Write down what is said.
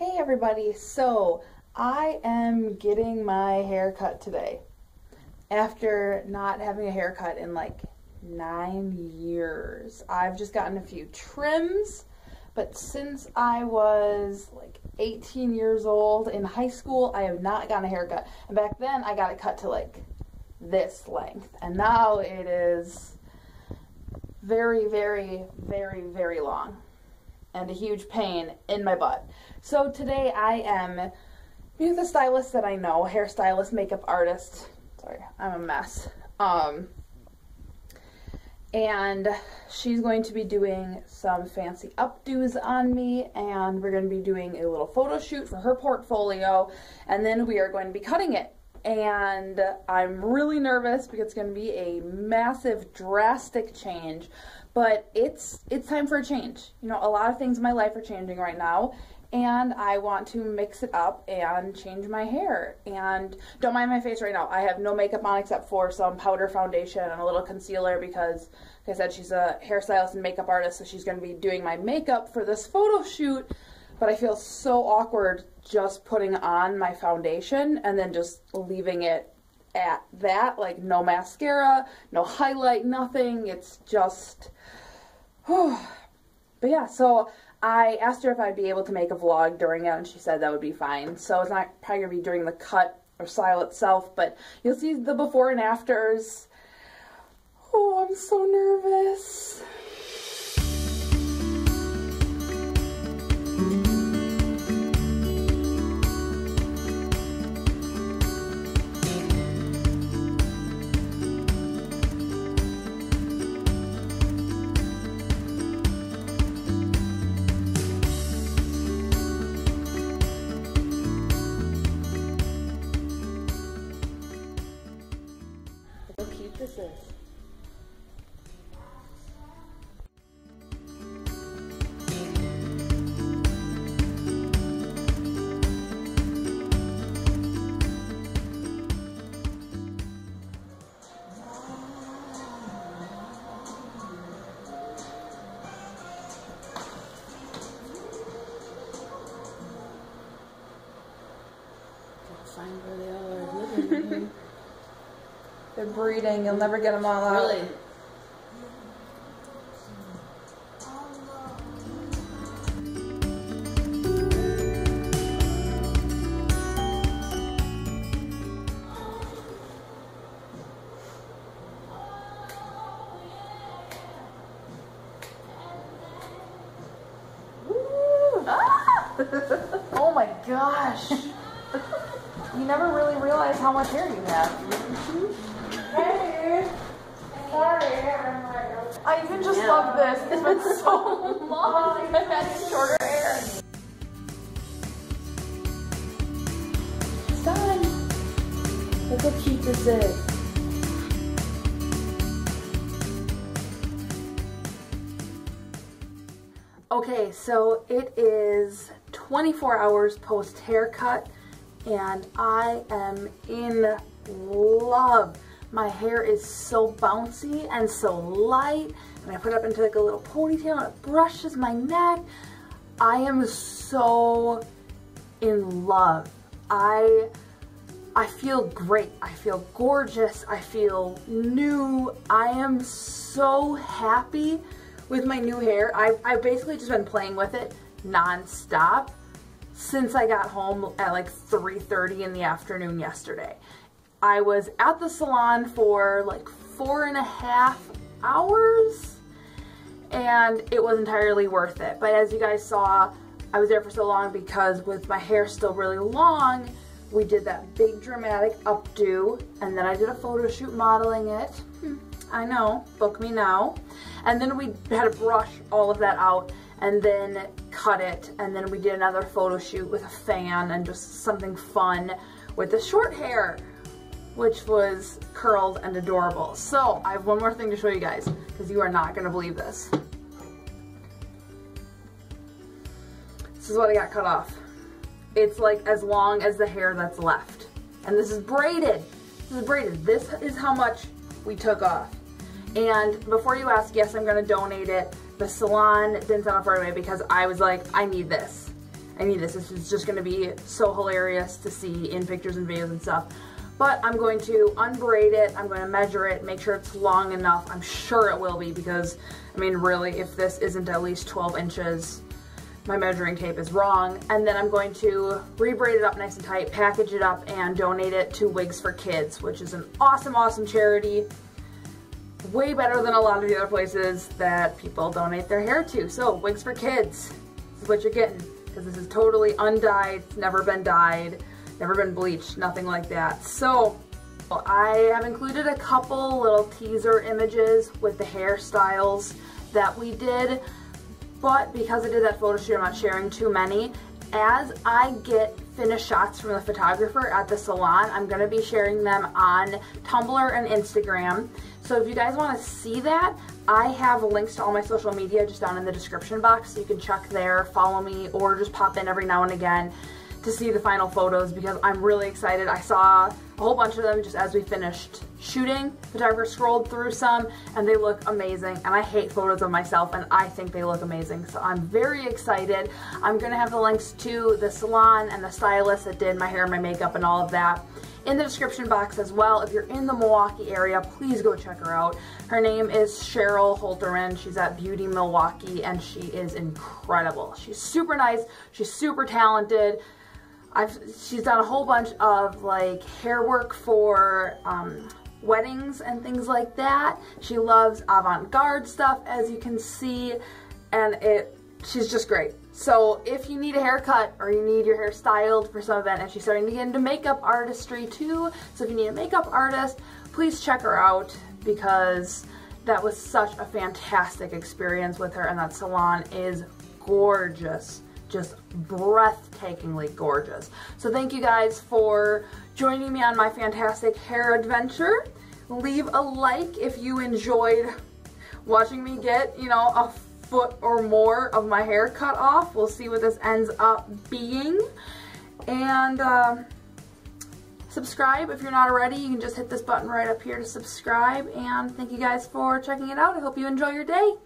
Hey everybody, so I am getting my hair cut today after not having a haircut in like 9 years. I've just gotten a few trims, but since I was like 18 years old in high school, I have not gotten a haircut. And back then I got it cut to like this length, and now it is very, very, very, very long and a huge pain in my butt. So today I am with a stylist that I know, hairstylist, makeup artist. Sorry, I'm a mess. And she's going to be doing some fancy updos on me, and we're going to be doing a little photo shoot for her portfolio, and then we are going to be cutting it. And I'm really nervous because it's going to be a massive, drastic change, but it's time for a change. You know, a lot of things in my life are changing right now, and I want to mix it up and change my hair. And don't mind my face right now. I have no makeup on except for some powder foundation and a little concealer because, like I said, she's a hairstylist and makeup artist, so she's going to be doing my makeup for this photo shoot. But I feel so awkward just putting on my foundation and then just leaving it at that, like no mascara, no highlight, nothing. It's just, whew. But yeah, so I asked her if I'd be able to make a vlog during it, and she said that would be fine. So it's not probably gonna be during the cut or style itself, but you'll see the before and afters. Oh, I'm so nervous. Find where they all are living. They're breeding. You'll never get them all out. Really? Ooh. Ah! Oh my gosh. You never really realize how much hair you have. Hey! Sorry, I'm like... I even just love this. It's been so long. I've had shorter hair. It's done. Look how cute this is. Okay, so it is 24 hours post haircut, and I am in love. My hair is so bouncy and so light, and I put it up into like a little ponytail and it brushes my neck. I am so in love. I feel great. I feel gorgeous. I feel new. I am so happy with my new hair. I've basically just been playing with it non-stop since I got home at like 3:30 in the afternoon yesterday. I was at the salon for like 4.5 hours, and it was entirely worth it. But as you guys saw, I was there for so long because with my hair still really long, we did that big dramatic updo, and then I did a photo shoot modeling it. I know, book me now. And then we had to brush all of that out and then cut it, and then we did another photo shoot with a fan and just something fun with the short hair, which was curled and adorable. So I have one more thing to show you guys because you are not gonna believe this. This is what I got cut off. It's like as long as the hair that's left, and this is braided. This is braided. This is how much we took off. And before you ask, yes, I'm gonna donate it. The salon didn't sell it for me because I was like, I need this. I need this. This is just going to be so hilarious to see in pictures and videos and stuff. But I'm going to unbraid it, I'm going to measure it, make sure it's long enough. I'm sure it will be because, I mean, really, if this isn't at least 12 inches, my measuring tape is wrong. And then I'm going to rebraid it up nice and tight, package it up, and donate it to Wigs for Kids, which is an awesome, awesome charity. Way better than a lot of the other places that people donate their hair to. So, Wigs for Kids, this is what you're getting. Because this is totally undyed, it's never been dyed. Never been bleached, nothing like that. So, well, I have included a couple little teaser images with the hairstyles that we did, but because I did that photo shoot, I'm not sharing too many. As I get finished shots from the photographer at the salon, I'm gonna be sharing them on Tumblr and Instagram. So if you guys wanna see that, I have links to all my social media just down in the description box, so you can check there, follow me, or just pop in every now and again to see the final photos because I'm really excited. I saw a whole bunch of them just as we finished shooting. The photographer scrolled through some and they look amazing, and I hate photos of myself and I think they look amazing, so I'm very excited. I'm gonna have the links to the salon and the stylist that did my hair and my makeup and all of that in the description box as well. If you're in the Milwaukee area, please go check her out. Her name is Cheryl Holterman. She's at Beauty Milwaukee and she is incredible. She's super nice, she's super talented. She's done a whole bunch of like hair work for weddings and things like that. She loves avant-garde stuff, as you can see, and she's just great. So if you need a haircut or you need your hair styled for some event, and she's starting to get into makeup artistry too, so if you need a makeup artist, please check her out because that was such a fantastic experience with her, and that salon is gorgeous. Just breathtakingly gorgeous. So thank you guys for joining me on my fantastic hair adventure. Leave a like if you enjoyed watching me get, you know, a foot or more of my hair cut off. We'll see what this ends up being. And subscribe if you're not already. You can just hit this button right up here to subscribe. And thank you guys for checking it out. I hope you enjoy your day.